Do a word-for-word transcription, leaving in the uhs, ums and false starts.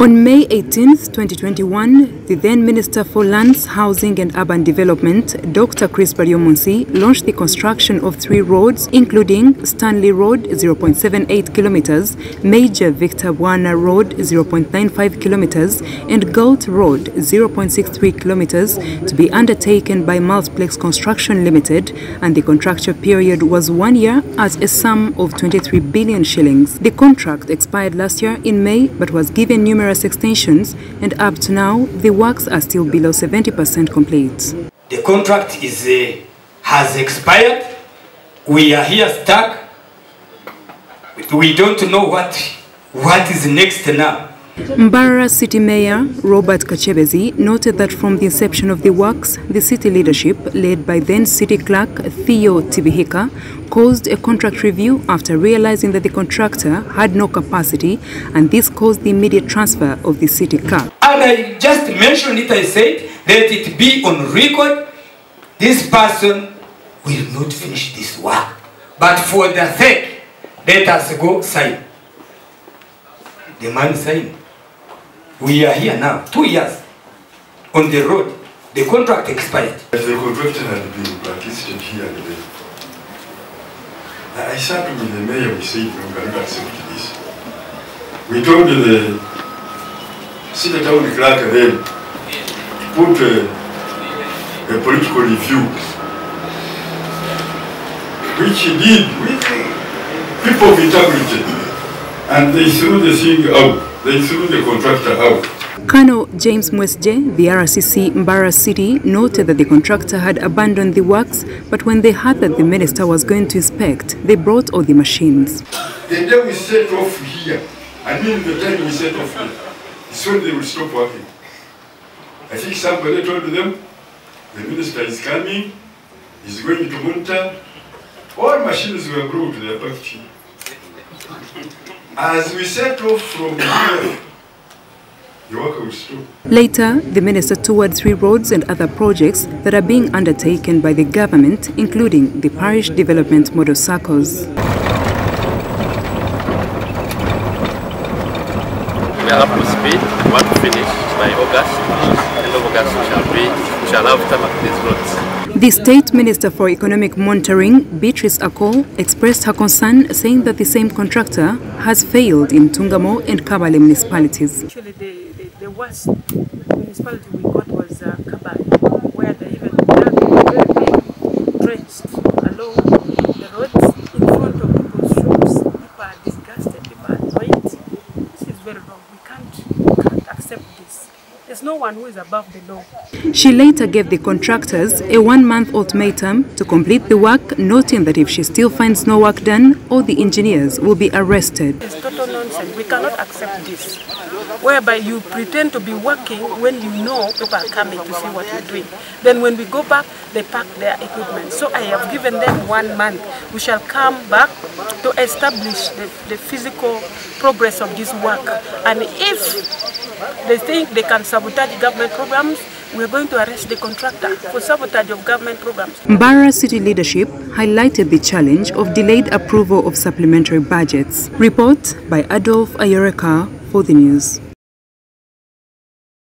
On May eighteenth, twenty twenty-one, the then Minister for Lands, Housing and Urban Development, Doctor Chris Barriomunsi, launched the construction of three roads, including Stanley Road zero point seven eight kilometers, Major Victor Buana Road zero point nine five kilometers, and Gold Road zero point six three kilometers, to be undertaken by Multiplex Construction Limited, and the contractual period was one year at a sum of twenty-three billion shillings. The contract expired last year in May, but was given numerous extensions, and up to now the works are still below seventy percent complete. The contract is uh, has expired. We are here stuck. We don't know what what is next now. Mbarara City Mayor Robert Kachebezi noted that from the inception of the works, the city leadership, led by then City Clerk Theo Tibihika, caused a contract review after realizing that the contractor had no capacity, and this caused the immediate transfer of the city clerk. And I just mentioned it, I said, let it be on record, this person will not finish this work. But for the sake, let us go sign. The man signed. We are here now, two years on the road. The contract expired. The contractor had been participated here today. I sat with the mayor, we said, we cannot accept this. We told the city town clerk then to put a, a political review, which he did with people of integrity. And they threw the thing out, they threw the contractor out. Colonel James Mwesje, the R C C Mbarara City, noted that the contractor had abandoned the works, but when they heard that the minister was going to inspect, they brought all the machines. The day we set off here, I mean the time we set off here, so they will stop working. I think somebody told them, the minister is coming, he's going to monitor. All machines were brought to their factory. As we set off from here, later, the minister toured three roads and other projects that are being undertaken by the government, including the parish development model circles. We are up to speed. We want to finish by August. End of August, we shall be, we shall have time at these roads. The State Minister for Economic Monitoring, Beatrice Akol, expressed her concern, saying that the same contractor has failed in Tungamo and Kabale municipalities. The worst municipality we got was uh, Kabale, where they even dug very big trenches along the roads in front of people's shops. People are disgusted, people are annoyed. This is very wrong. We can't, we can't accept this. There's no one who is above the law. She later gave the contractors a one-month ultimatum to complete the work, noting that if she still finds no work done, all the engineers will be arrested. It's total nonsense. We cannot accept this, whereby you pretend to be working when you know people are coming to see what you're doing. Then when we go back, they pack their equipment. So I have given them one month. We shall come back to establish the, the physical progress of this work. And if they think they can sabotage government programs, we are going to arrest the contractor for sabotage of government programs. Mbarara City leadership highlighted the challenge of delayed approval of supplementary budgets. Report by Adolf Ayureka for the news.